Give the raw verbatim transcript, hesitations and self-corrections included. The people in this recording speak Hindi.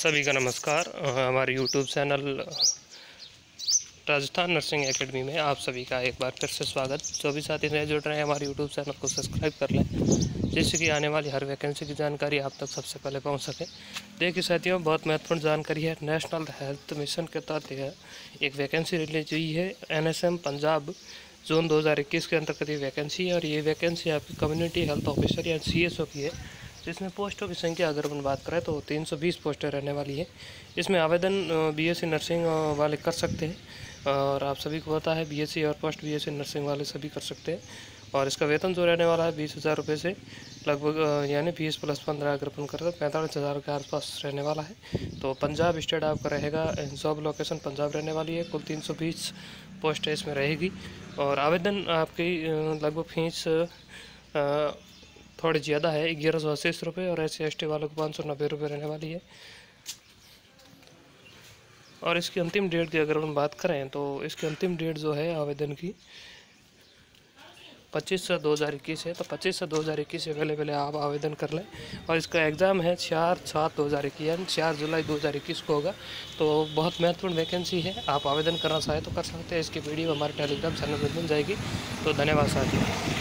सभी का नमस्कार। हमारे YouTube channel Rajasthan nursing academy में आप सभी का एक बार फिर से स्वागत। जो भी साथी नए जुड़ रहे हैं हमारे यूट्यूब चैनल को सब्सक्राइब कर लें, जिससे कि आने वाली हर वैकेंसी की जानकारी आप तक सबसे पहले पहुंच सके। देखिए साथियों, बहुत महत्वपूर्ण जानकारी है। नेशनल हेल्थ मिशन के तहत एक वैकेंसी रिलीज हुई है, N S M Punjab zone दो हज़ार इक्कीस के अंतर्गत ये वैकेंसी है। और ये वैकेंसी आपकी कम्युनिटी हेल्थ ऑफिसर या सी एस ओ की है, जिसमें पोस्टों की संख्या अगर अपन बात करें तो तीन सौ बीस पोस्टें रहने वाली है। इसमें आवेदन बीएससी नर्सिंग वाले कर सकते हैं, और आप सभी को पता है बीएससी और पोस्ट बीएससी नर्सिंग वाले सभी कर सकते हैं। और इसका वेतन जो रहने वाला है बीस हज़ार रुपये से लगभग, यानी बीस प्लस पंद्रह अगर अपन करते पैंतालीस हज़ार के आसपास रहने वाला है। तो पंजाब स्टेट आपका रहेगा, जॉब लोकेशन पंजाब रहने वाली है। कुल तीन सौ बीस पोस्ट इसमें रहेगी, और आवेदन आपकी लगभग फीस थोड़ी ज़्यादा है, ग्यारह सौ अस्सी रुपये, और एस सी एस टी वालों को पाँच सौ नब्बे रुपये रहने वाली है। और इसकी अंतिम डेट की अगर हम बात करें तो इसकी अंतिम डेट जो है आवेदन की पच्चीस से दो हज़ार इक्कीस है। तो पच्चीस से दो हज़ार इक्कीस से पहले पहले आप आवेदन कर लें। और इसका एग्ज़ाम है चार सात दो हज़ार इक्कीस, यानी चार जुलाई दो हज़ार इक्कीस को होगा। तो बहुत महत्वपूर्ण वैकेंसी है, आप आवेदन करना चाहें तो कर सकते हैं। इसकी वीडियो हमारे टेलीग्राम चैनल पर मिल जाएगी। तो धन्यवाद साथियों।